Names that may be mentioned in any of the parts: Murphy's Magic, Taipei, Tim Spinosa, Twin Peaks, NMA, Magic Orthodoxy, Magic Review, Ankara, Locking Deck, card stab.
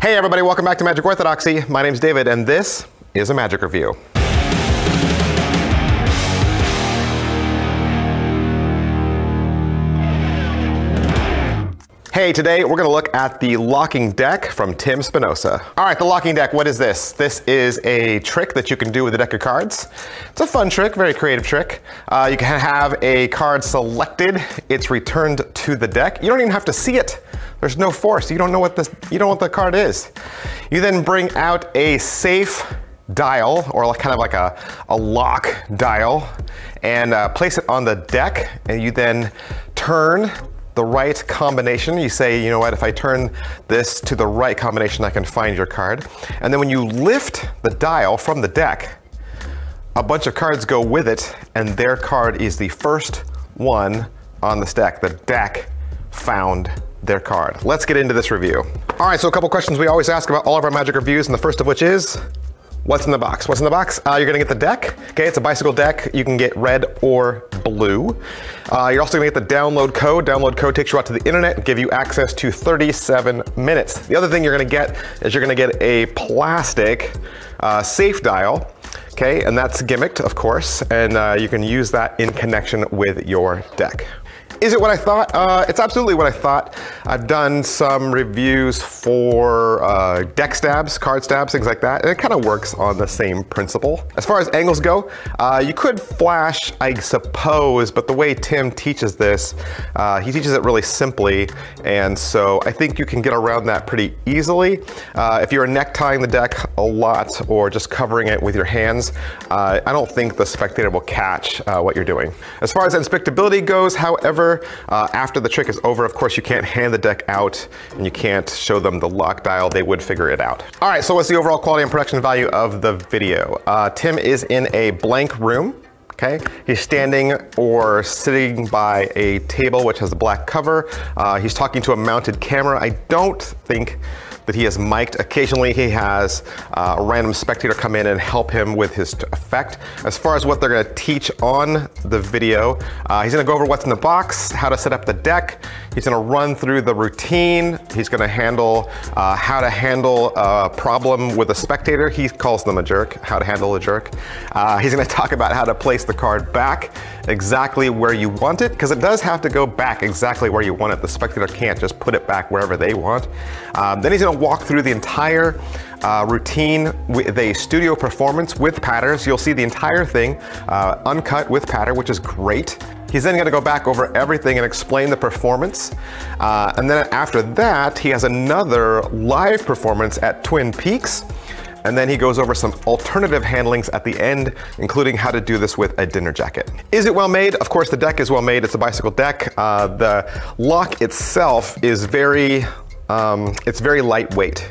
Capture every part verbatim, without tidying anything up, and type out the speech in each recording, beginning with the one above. Hey everybody, welcome back to Magic Orthodoxy. My name's David and this is a Magic Review. Hey, today we're gonna look at the Locking Deck from Tim Spinosa. All right, the Locking Deck, what is this? This is a trick that you can do with a deck of cards. It's a fun trick, very creative trick. Uh, you can have a card selected, it's returned to the deck. You don't even have to see it. There's no force, you don't know what this, you don't know what the card is. You then bring out a safe dial, or like, kind of like a, a lock dial, and uh, place it on the deck, and you then turn the right combination. You say, you know what, if I turn this to the right combination, I can find your card. And then when you lift the dial from the deck, a bunch of cards go with it, and their card is the first one on the stack. The deck found their card. Let's get into this review. All right, so a couple questions we always ask about all of our Magic reviews, and the first of which is, what's in the box? What's in the box? Uh, you're gonna get the deck. Okay, it's a bicycle deck. You can get red or blue. Uh, you're also gonna get the download code. Download code takes you out to the internet and give you access to thirty-seven minutes. The other thing you're gonna get is you're gonna get a plastic uh, safe dial. Okay, and that's gimmicked, of course, and uh, you can use that in connection with your deck. Is it what I thought? Uh, it's absolutely what I thought. I've done some reviews for uh, deck stabs, card stabs, things like that, and it kind of works on the same principle. As far as angles go, uh, you could flash, I suppose, but the way Tim teaches this, uh, he teaches it really simply, and so I think you can get around that pretty easily. Uh, if you're necktying the deck a lot or just covering it with your hands, uh, I don't think the spectator will catch uh, what you're doing. As far as inspectability goes, however, Uh, after the trick is over, of course, you can't hand the deck out and you can't show them the lock dial. They would figure it out. All right, so what's the overall quality and production value of the video? Uh, Tim is in a blank room. Okay, he's standing or sitting by a table which has a black cover. Uh, he's talking to a mounted camera. I don't think that he is mic'd. Occasionally he has uh, a random spectator come in and help him with his effect. As far as what they're gonna teach on the video, uh, he's gonna go over what's in the box, how to set up the deck. He's gonna run through the routine. He's gonna handle uh, how to handle a problem with a spectator. He calls them a jerk, how to handle a jerk. Uh, he's gonna talk about how to place the card back exactly where you want it, because it does have to go back exactly where you want it. The spectator can't just put it back wherever they want. Um, then he's gonna walk through the entire uh, routine with a studio performance with patters. You'll see the entire thing uh, uncut with patter, which is great. He's then gonna go back over everything and explain the performance. Uh, and then after that, he has another live performance at Twin Peaks. And then he goes over some alternative handlings at the end, including how to do this with a dinner jacket. Is it well made? Of course, the deck is well made. It's a bicycle deck. Uh, the lock itself is very, um, it's very lightweight.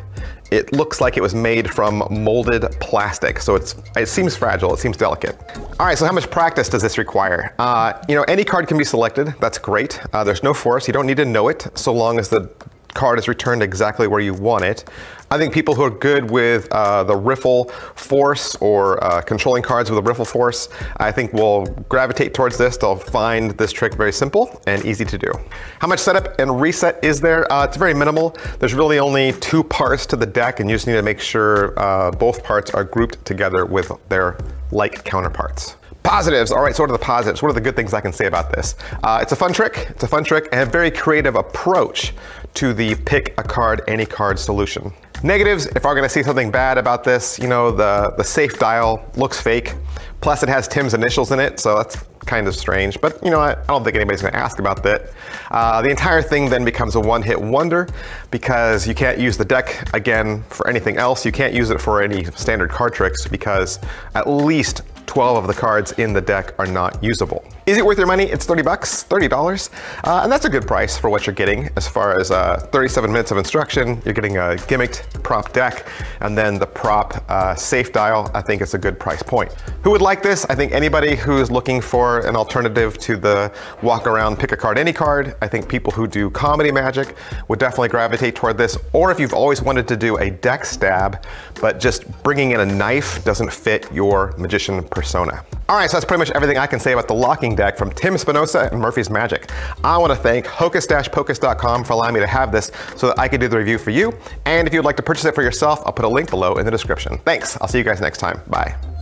It looks like it was made from molded plastic, so it's, it seems fragile, it seems delicate. All right, so how much practice does this require? Uh, you know, any card can be selected, that's great. Uh, there's no force, you don't need to know it, so long as the card is returned exactly where you want it. I think people who are good with uh, the riffle force or uh, controlling cards with a riffle force, I think will gravitate towards this. They'll find this trick very simple and easy to do. How much setup and reset is there? Uh, it's very minimal. There's really only two parts to the deck, and you just need to make sure uh, both parts are grouped together with their like counterparts. Positives, all right, so what are the positives? What are the good things I can say about this? Uh, it's a fun trick, it's a fun trick, and a very creative approach to the pick a card, any card solution. Negatives, if I'm gonna say something bad about this, you know, the, the safe dial looks fake, plus it has Tim's initials in it, so that's kind of strange, but you know what, I don't think anybody's gonna ask about that. Uh, the entire thing then becomes a one-hit wonder because you can't use the deck again for anything else. You can't use it for any standard card tricks because at least twelve of the cards in the deck are not usable. Is it worth your money? It's thirty bucks, thirty dollars. Uh, and that's a good price for what you're getting as far as uh, thirty-seven minutes of instruction. You're getting a gimmicked prop deck and then the prop uh, safe dial. I think it's a good price point. Who would like this? I think anybody who's looking for an alternative to the walk around, pick a card, any card. I think people who do comedy magic would definitely gravitate toward this. Or if you've always wanted to do a deck stab, but just bringing in a knife doesn't fit your magician persona. All right, so that's pretty much everything I can say about the Locking Deck from Tim Spinosa and Murphy's Magic. I want to thank hocus dash pocus dot com for allowing me to have this so that I can do the review for you. And if you'd like to purchase it for yourself, I'll put a link below in the description. Thanks. I'll see you guys next time. Bye.